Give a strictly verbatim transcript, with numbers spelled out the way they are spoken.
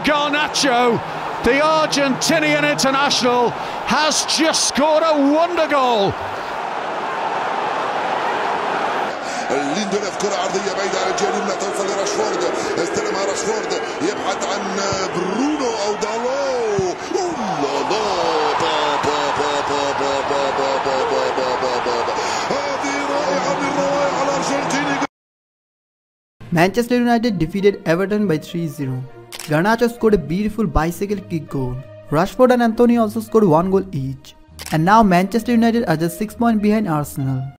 Garnacho, the Argentinian international, has just scored a wonder goal. Manchester United defeated Everton by three zero. Garnacho scored a beautiful bicycle kick goal. Rashford and Anthony also scored one goal each. And now Manchester United are just six points behind Arsenal.